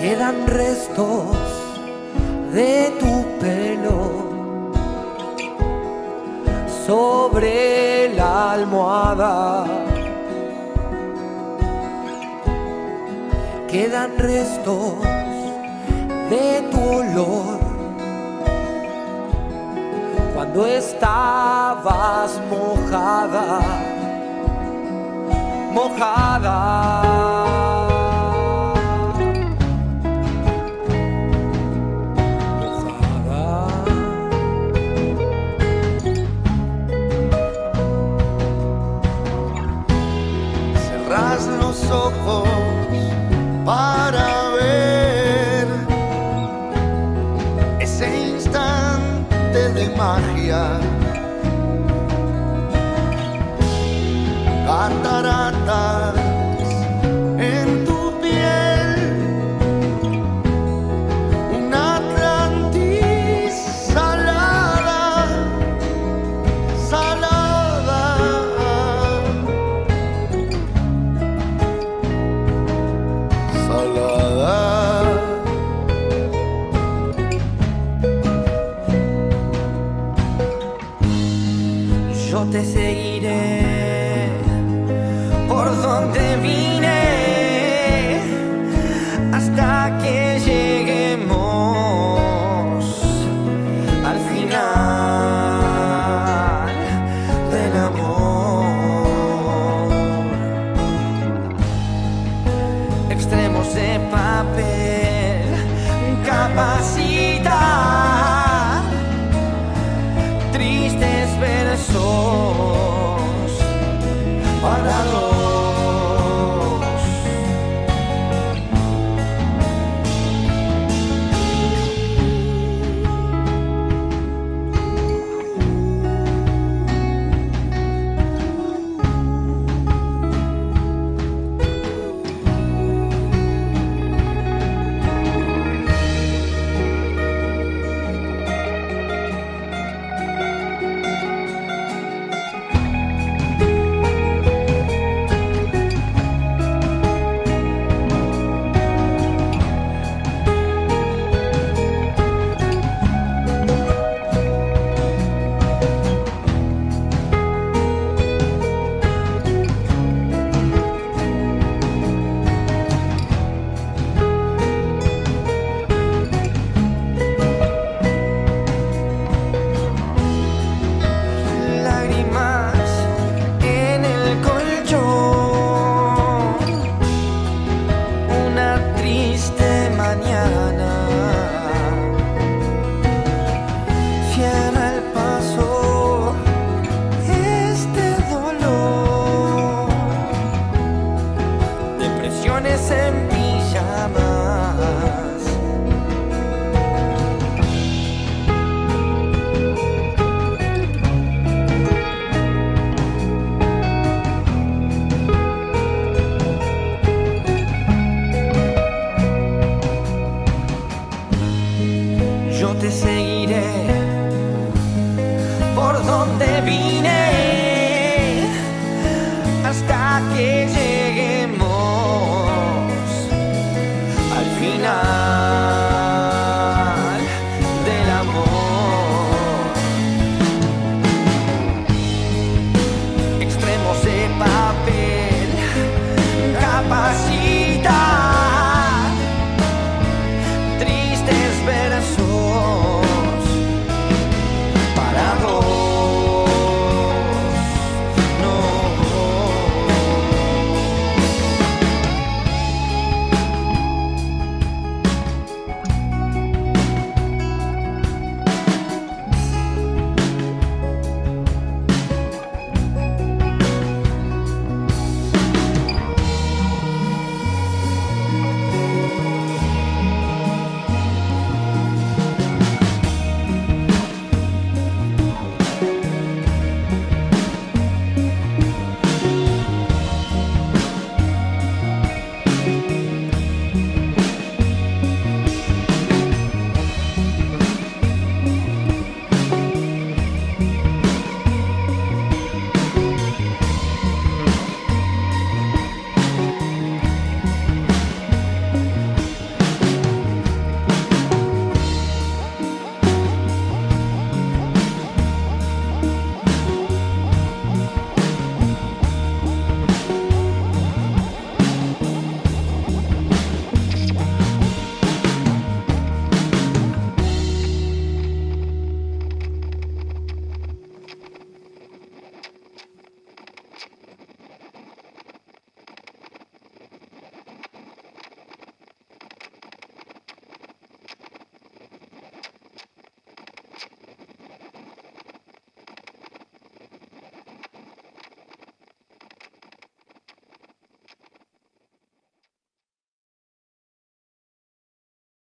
quedan restos de tu pelo sobre la almohada. Quedan restos de tu olor cuando estabas mojada, mojada. Cerrás los ojos para ver ese instante de magia, cataratas en tu piel, una Atlantis salada, salada. Yo te seguiré por donde vine hasta que lleguemos al final del amor. Extremos de papel, capacita tristes versos. En pijamas. Yo te seguiré por donde vine hasta que lleguemos. No.